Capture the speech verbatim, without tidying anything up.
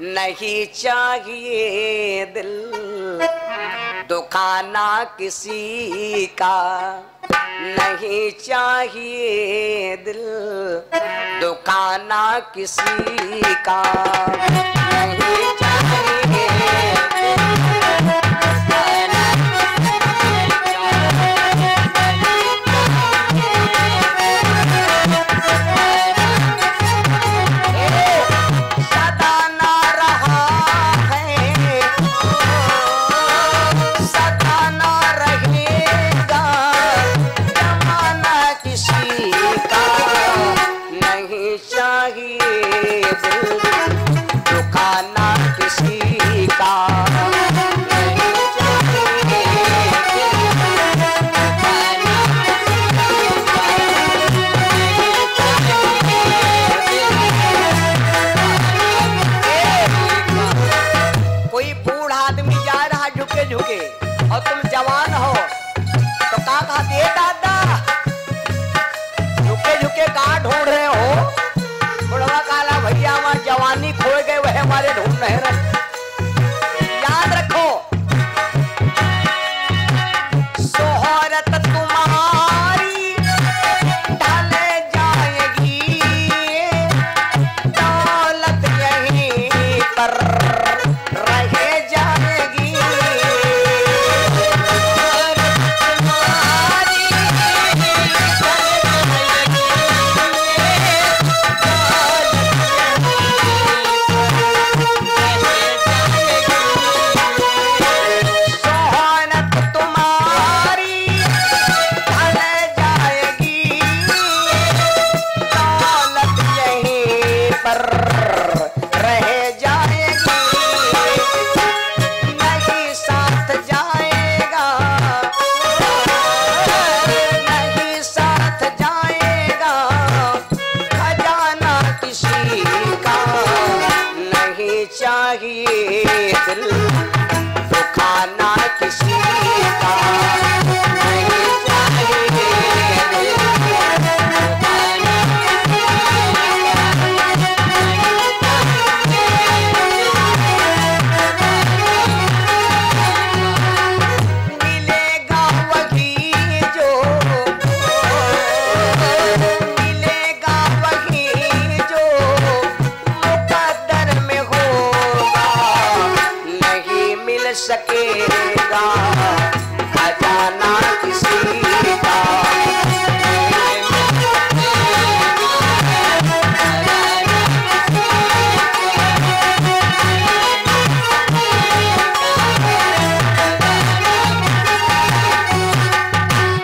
नहीं चाहिए दिल दुखाना किसी का, नहीं चाहिए दिल दुखाना किसी का, नहीं चाहिए सकेगा खजाना किसी